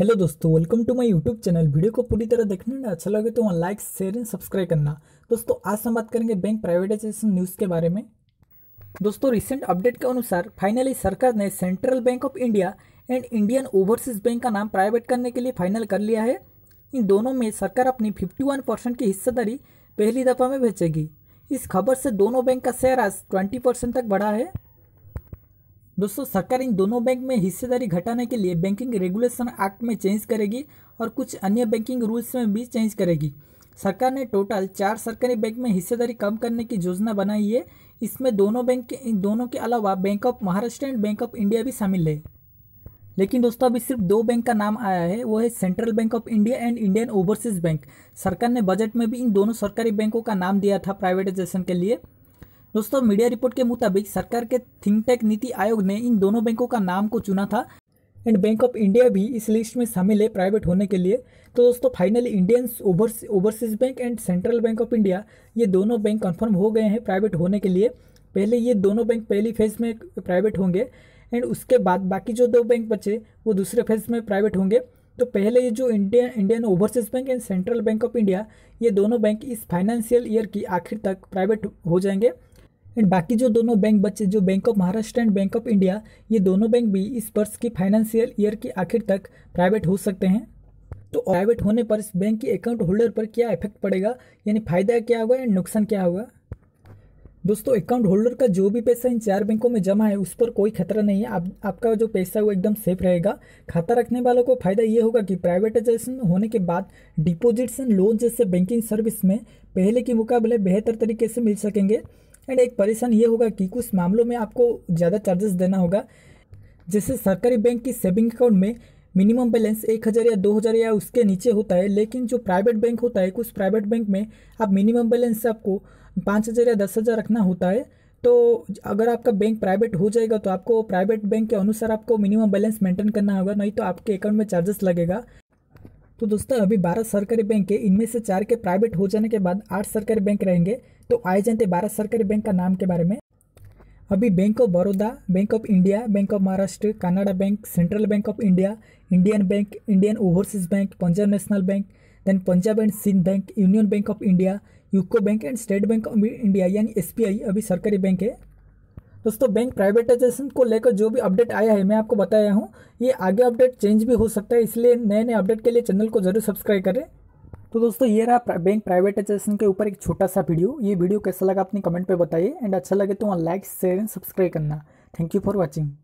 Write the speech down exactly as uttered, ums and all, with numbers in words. Hello दोस्तों, welcome to my YouTube channel. Video को पूरी तरह देखने में अच्छा लगे तो वहाँ लाइक शेयर एंड सब्सक्राइब करना। दोस्तों आज हम बात करेंगे बैंक प्राइवेटाइजेशन न्यूज़ के बारे में। दोस्तों रिसेंट अपडेट के अनुसार फाइनली सरकार ने central bank of India and Indian overseas bank का नाम प्राइवेट करने के लिए फाइनल कर लिया है। इन दोनों में सरकार अपनी फिफ्टी वन परसेंट की हिस्सेदारी पहली दफ़ा में बेचेगी। इस खबर से दोनों बैंक का शेयर आज ट्वेंटी परसेंट तक बढ़ा है। दोस्तों सरकार इन दोनों बैंक में हिस्सेदारी घटाने के लिए बैंकिंग रेगुलेशन एक्ट में चेंज करेगी और कुछ अन्य बैंकिंग रूल्स में भी चेंज करेगी। सरकार ने टोटल चार सरकारी बैंक में हिस्सेदारी कम करने की योजना बनाई है। इसमें दोनों बैंक के इन दोनों के अलावा bank of Maharashtra and bank of India भी शामिल है। लेकिन दोस्तों अभी सिर्फ दो बैंक का नाम आया है, वो है central bank of India and Indian overseas bank. सरकार ने बजट में भी इन दोनों सरकारी बैंकों का नाम दिया था प्राइवेटाइजेशन के लिए। दोस्तों मीडिया रिपोर्ट के मुताबिक सरकार के थिंक टैंक नीति आयोग ने इन दोनों बैंकों का नाम को चुना था एंड बैंक ऑफ इंडिया भी इस लिस्ट में शामिल है प्राइवेट होने के लिए। तो दोस्तों finally Indian overseas bank and central bank of India ये दोनों बैंक कंफर्म हो गए हैं प्राइवेट होने के लिए। पहले ये दोनों बैंक पहली फेज में प्राइवेट होंगे एंड उसके बाद बाकी जो दो बैंक बचे वो दूसरे फेज में प्राइवेट होंगे। तो पहले ये जो Indian Indian overseas bank and central bank of India ये दोनों बैंक इस फाइनेंशियल ईयर की आखिर तक प्राइवेट हो जाएंगे एंड बाकी जो दोनों बैंक बचे जो bank of Maharashtra and bank of India ये दोनों बैंक भी इस वर्ष की फाइनेंशियल ईयर की आखिर तक प्राइवेट हो सकते हैं। तो प्राइवेट होने पर इस बैंक के अकाउंट होल्डर पर क्या इफेक्ट पड़ेगा, यानी फ़ायदा क्या होगा एंड नुकसान क्या होगा। दोस्तों अकाउंट होल्डर का जो भी पैसा इन चार बैंकों में जमा है उस पर कोई खतरा नहीं है। आप, आपका जो पैसा है वो एकदम सेफ रहेगा। खाता रखने वालों को फ़ायदा ये होगा कि प्राइवेटाइजेशन होने के बाद डिपॉजिट्स एंड लोन जैसे बैंकिंग सर्विस में पहले के मुकाबले बेहतर तरीके से मिल सकेंगे एंड एक परेशान ये होगा कि कुछ मामलों में आपको ज़्यादा चार्जेस देना होगा। जैसे सरकारी बैंक की सेविंग अकाउंट में मिनिमम बैलेंस एक हज़ार या दो हज़ार या उसके नीचे होता है, लेकिन जो प्राइवेट बैंक होता है कुछ प्राइवेट बैंक में आप मिनिमम बैलेंस से आपको पाँच हज़ार या दस हज़ार रखना होता है। तो अगर आपका बैंक प्राइवेट हो जाएगा तो आपको प्राइवेट बैंक के अनुसार आपको मिनिमम बैलेंस मेंटेन करना होगा, नहीं तो आपके अकाउंट में चार्जेस लगेगा। तो दोस्तों अभी बारह सरकारी बैंक है, इनमें से चार के प्राइवेट हो जाने के बाद आठ सरकारी बैंक रहेंगे। तो आए जानते बारह सरकारी बैंक का नाम के बारे में। अभी bank of Baroda, bank of India, bank of Maharashtra, Canara bank, central bank of India, Indian bank, Indian overseas bank, Punjab national bank, then Punjab and Sindh bank, union bank of India, UCO bank and state bank of India यानी S B I अभी सरकारी bank है। दोस्तों bank privatisation को लेकर जो भी update आया है मैं आपको बताया हूँ, ये आगे अपडेट चेंज भी हो सकता है, इसलिए नए नए अपडेट के लिए चैनल को जरूर सब्सक्राइब करें। तो दोस्तों ये रहा बैंक प्राइवेटाइजेशन के ऊपर एक छोटा सा वीडियो। ये वीडियो कैसा लगा अपने कमेंट पे बताइए एंड अच्छा लगे तो वहाँ लाइक शेयर एंड सब्सक्राइब करना। Thank you for watching.